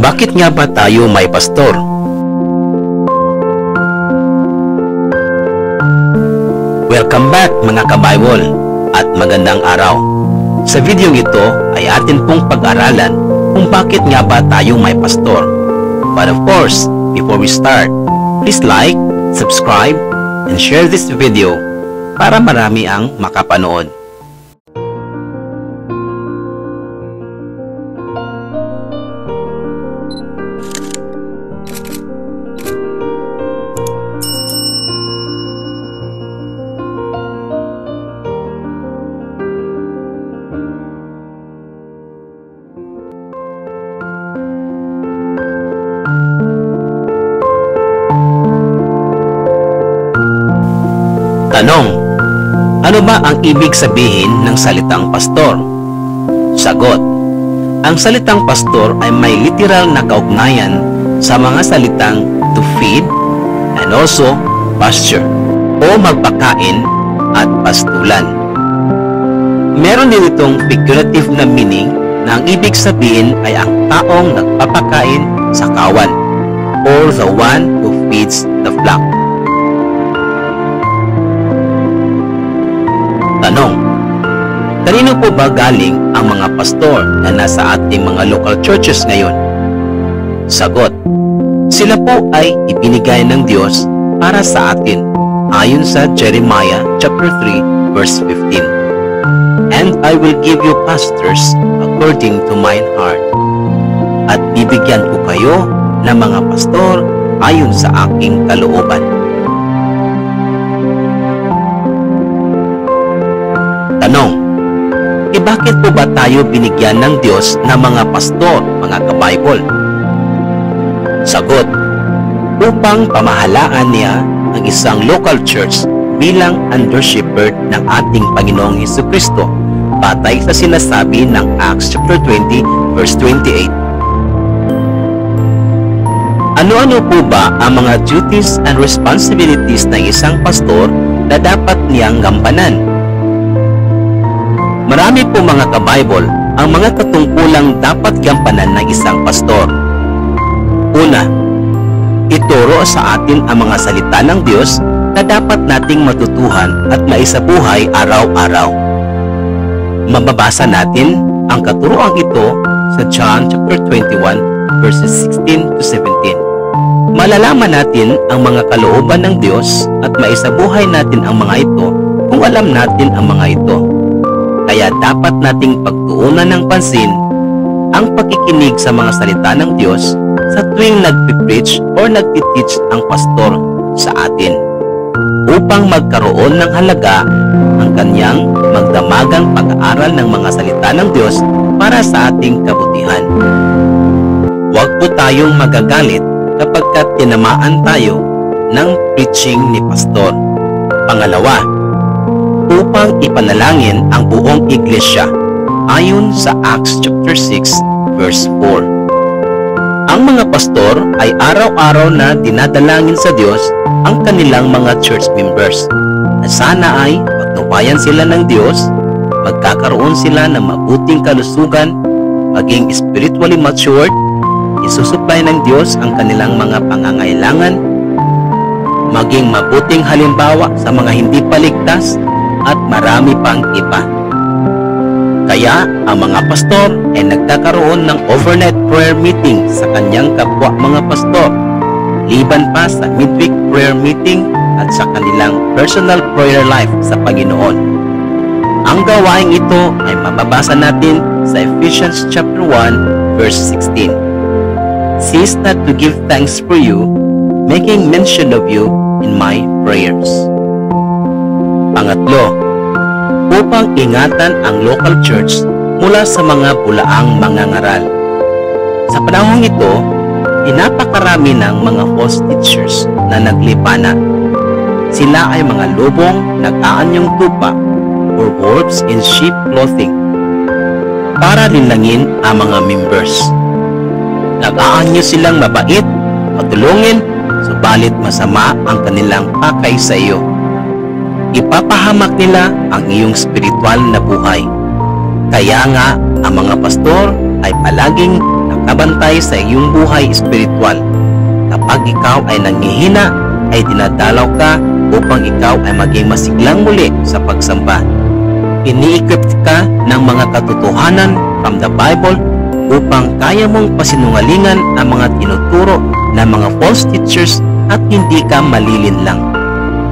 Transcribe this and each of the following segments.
Bakit nga ba tayo may pastor? Welcome back mga ka-Bible at magandang araw. Sa video ito ay atin pong pag-aralan kung bakit nga ba tayo may pastor. But of course, before we start, please like, subscribe, and share this video para marami ang makapanood. Tanong, ano ba ang ibig sabihin ng salitang pastor? Sagot, ang salitang pastor ay may literal na kaugnayan sa mga salitang to feed and also pasture o magpakain at pastulan. Meron din itong figurative na meaning na ang ibig sabihin ay ang taong nagpapakain sa kawan or the one who feeds the flock. Tanong, kanino po ba galing ang mga pastor na nasa ating mga local churches ngayon? Sagot, sila po ay ibinigay ng Diyos para sa atin ayon sa Jeremiah chapter 3 verse 15. And I will give you pastors according to mine heart. At bibigyan ko kayo ng mga pastor ayon sa aking kalooban. Tanong, bakit po ba tayo binigyan ng Diyos na mga pastor, mga ka-Bible? Sagot, upang pamahalaan niya ang isang local church bilang under-shepherd ng ating Panginoong Jesucristo batay sa sinasabi ng Acts chapter 20 verse 28. Ano-ano po ba ang mga duties and responsibilities ng isang pastor na dapat niyang gampanan? Marami po mga ka-Bible ang mga katungkulang dapat gampanan ng isang pastor. Una, ituro sa atin ang mga salita ng Diyos na dapat nating matutuhan at maisabuhay araw-araw. Mababasa natin ang katuroang ito sa John chapter 21 verses 16 to 17. Malalaman natin ang mga kalooban ng Diyos at maisabuhay natin ang mga ito kung alam natin ang mga ito. Kaya dapat nating pagtuunan ng pansin ang pakikinig sa mga salita ng Diyos sa tuwing nagpipreach o nagtiteach ang pastor sa atin upang magkaroon ng halaga ang kanyang magdamagang pag-aaral ng mga salita ng Diyos para sa ating kabutihan. Huwag po tayong magagalit kapagkat tinamaan tayo ng preaching ni pastor. Pangalawa, upang ipanalangin ang buong iglesia ayon sa Acts chapter 6 verse 4. Ang mga pastor ay araw-araw na dinadalangin sa Diyos ang kanilang mga church members na sana ay pagnubayan sila ng Diyos, magkakaroon sila ng mabuting kalusugan, maging spiritually matured, isusupply ng Diyos ang kanilang mga pangangailangan, maging mabuting halimbawa sa mga hindi paligtas, at marami pang iba. Kaya ang mga pastor ay nagkakaroon ng overnight prayer meeting sa kanyang kapwa mga pastor, liban pa sa midweek prayer meeting at sa kanilang personal prayer life sa Panginoon. Ang gawain ito ay mababasa natin sa Ephesians chapter 1 verse 16. Cease not to give thanks for you, making mention of you in my prayers. Pangatlo, upang ingatan ang local church mula sa mga bulaang mangangaral. Sa panahong ito, inapakarami ng mga false teachers na naglipana. Sila ay mga lubong nag-aanyong tupa or wolves in sheep clothing para linlangin ang mga members. Nag-aanyo silang mabait, matulungin, subalit masama ang kanilang pakay sa iyo. Ipapahamak nila ang iyong spiritual na buhay. Kaya nga, ang mga pastor ay palaging nakabalik nagbabantay sa iyong buhay espiritual. Kapag ikaw ay nanghihina, ay dinadalaw ka upang ikaw ay maging masiglang muli sa pagsamba. Ini-equip ka ng mga katotohanan from the Bible upang kaya mong pasinungalingan ang mga tinuturo ng mga false teachers at hindi ka malilinlang.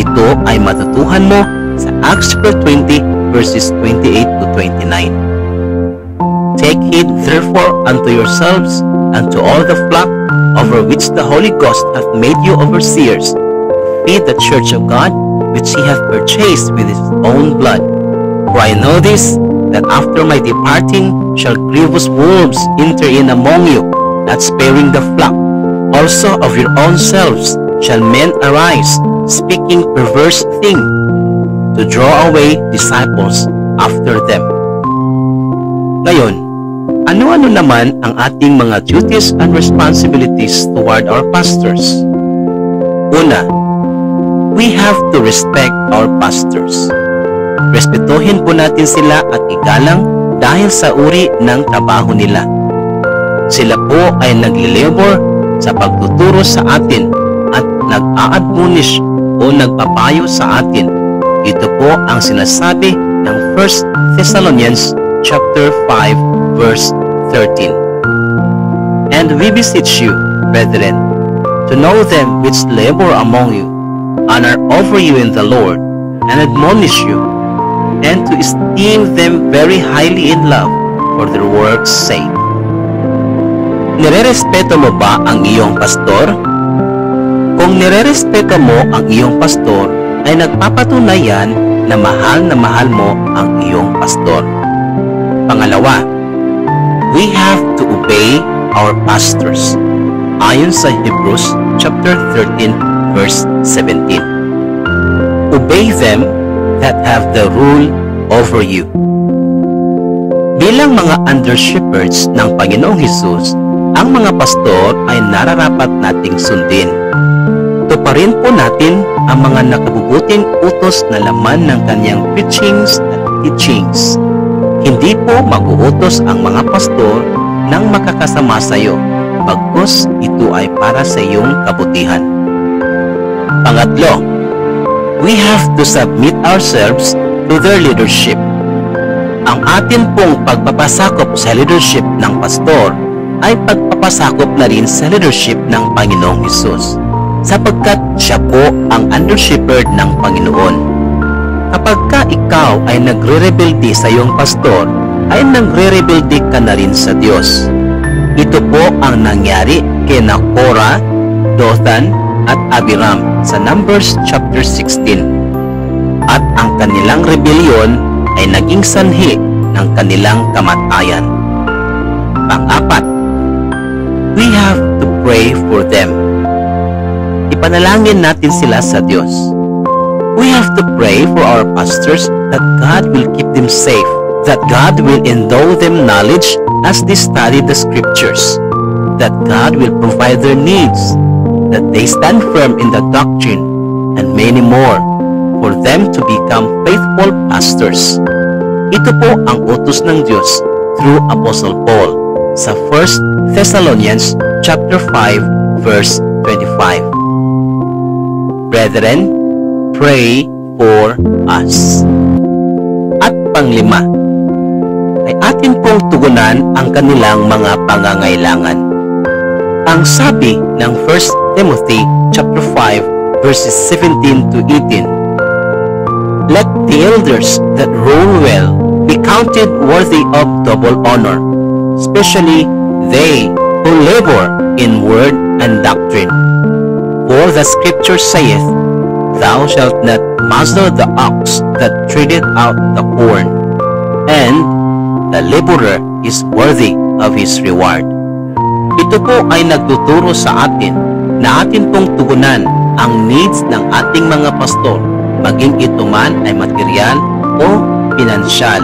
Ito ay matutuhan mo sa Acts 20 verses 28 to 29. Take heed therefore unto yourselves, and to all the flock, over which the Holy Ghost hath made you overseers, to feed the church of God, which he hath purchased with his own blood. For I know this, that after my departing shall grievous wolves enter in among you, not sparing the flock. Also of your own selves shall men arise, speaking perverse things, to draw away disciples after them. Ngayon, ano-ano naman ang ating mga duties and responsibilities toward our pastors? Una, we have to respect our pastors. Respetuhin po natin sila at igalang dahil sa uri ng trabaho nila. Sila po ay naglilabor sa pagtuturo sa atin at nag-a-admonish o nagpapayo sa atin. Ito po ang sinasabi ng 1 Thessalonians chapter 5. Verse 13. And we beseech you, brethren, to know them which labor among you, and are over you in the Lord, and admonish you, and to esteem them very highly in love for their work's sake. Nirerespeto mo ba ang iyong pastor? Kung nirerespeto mo ang iyong pastor, ay nagpapatunay yan na mahal mo ang iyong pastor. Pangalawa, we have to obey our pastors ayon sa Hebrews chapter 13 verse 17. Obey them that have the rule over you. Bilang mga under-shepherds ng Panginoong Hesus, ang mga pastor ay nararapat nating sundin. Tuparin po natin ang mga nakabubuting utos na laman ng kanyang preachings at teachings. Hindi po mag-uutos ang mga pastor nang makakasama sa iyo, bagkus ito ay para sa iyong kabutihan. Pangatlo, we have to submit ourselves to their leadership. Ang atin pong pagpapasakop sa leadership ng pastor ay pagpapasakop na rin sa leadership ng Panginoong Hesus, sapagkat siya po ang under-shepherd ng Panginoon. Kapag ka ikaw ay nagre-rebelde sa iyong pastor, ay nagre-rebelde ka na rin sa Diyos. Ito po ang nangyari kina Korah, Dothan at Abiram sa Numbers chapter 16. At ang kanilang rebellion ay naging sanhi ng kanilang kamatayan. Pang-apat, we have to pray for them. Ipanalangin natin sila sa Diyos. We have to pray for our pastors that God will keep them safe, that God will endow them knowledge as they study the scriptures, that God will provide their needs, that they stand firm in the doctrine, and many more, for them to become faithful pastors. Ito po ang utos ng Diyos through Apostle Paul sa 1 Thessalonians chapter 5 verse 25. Brethren, pray for us. At panglima, ay atin pong tugunan ang kanilang mga pangangailangan. Ang sabi ng 1 Timothy chapter 5 verses 17 to 18, let the elders that rule well be counted worthy of double honor, especially they who labor in word and doctrine. For the scripture saith, thou shalt not muzzle the ox that treadeth out the corn, and the laborer is worthy of his reward. Ito po ay nagtuturo sa atin na atin pong tugunan ang needs ng ating mga pastor, maging ito man ay material o pinansyal.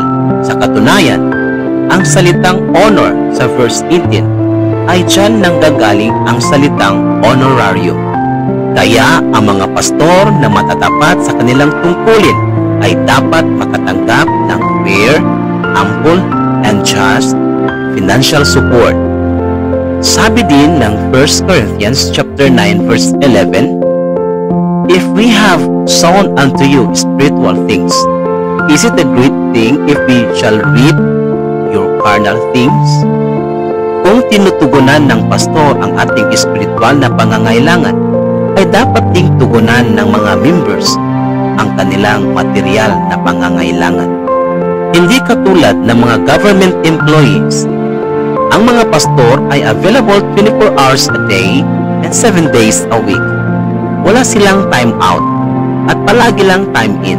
Sa katunayan, ang salitang honor sa verse 18 ay dyan nanggagaling ang salitang honorario. Kaya ang mga pastor na matatapat sa kanilang tungkulin ay dapat makatanggap ng fair, ample, and just financial support. Sabi din ng 1 Corinthians chapter 9 verse 11, "If we have sown unto you spiritual things, is it a great thing if we shall reap your carnal things?" Kung tinutugunan ng pastor ang ating spiritual na pangangailangan, ay dapat ding tugunan ng mga members ang kanilang material na pangangailangan. Hindi katulad ng mga government employees. Ang mga pastor ay available 24 hours a day and 7 days a week. Wala silang time out at palagi lang time in.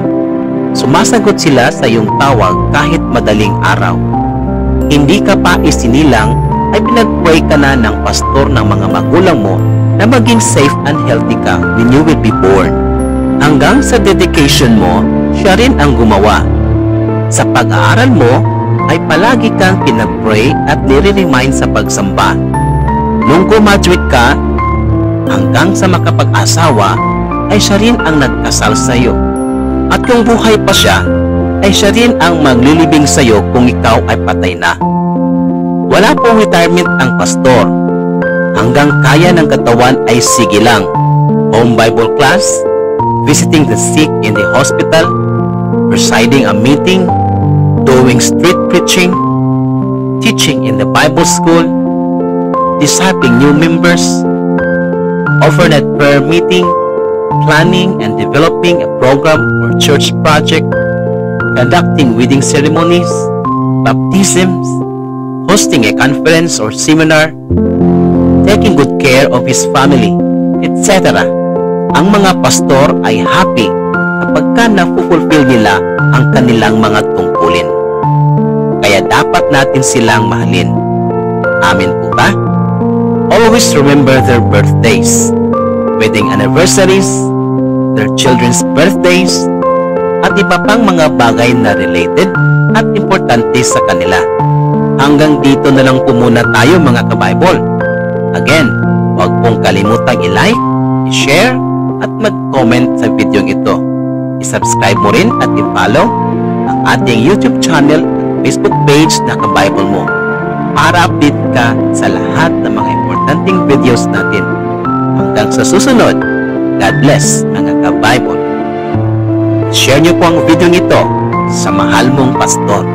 Sumasagot sila sa iyong tawag kahit madaling araw. Hindi ka pa isinilang ay pinagpray ka na ng pastor ng mga magulang mo na maging safe and healthy ka when you will be born. Hanggang sa dedication mo, siya rin ang gumawa. Sa pag-aaral mo, ay palagi kang pinag-pray at nire-remind sa pagsamba. Nung graduate ka, hanggang sa makapag-asawa, ay siya rin ang nagkasal sa iyo. At kung buhay pa siya, ay siya rin ang maglilibing sa iyo kung ikaw ay patay na. Wala pong retirement ang pastor. Hanggang kaya ng katawan ay sige lang. Home Bible class, visiting the sick in the hospital, presiding a meeting, doing street preaching, teaching in the Bible school, discipling new members, overnight prayer meeting, planning and developing a program or church project, conducting wedding ceremonies, baptisms, hosting a conference or seminar, taking good care of his family, etc. Ang mga pastor ay happy kapag ka na-fulfill nila ang kanilang mga tungkulin. Kaya dapat natin silang mahalin. Amin po ba? Always remember their birthdays, wedding anniversaries, their children's birthdays, at iba pang mga bagay na related at importante sa kanila. Hanggang dito na lang po muna tayo mga ka-Bible. Again, huwag pong kalimutang i-like, i-share, at mag-comment sa video ito. I-subscribe mo rin at i-follow ang ating YouTube channel at Facebook page na Kabible Mo para update ka sa lahat ng mga importanteng videos natin. Hanggang sa susunod, God bless mga ka-Bible. Share niyo po ang video nito sa mahal mong pastor.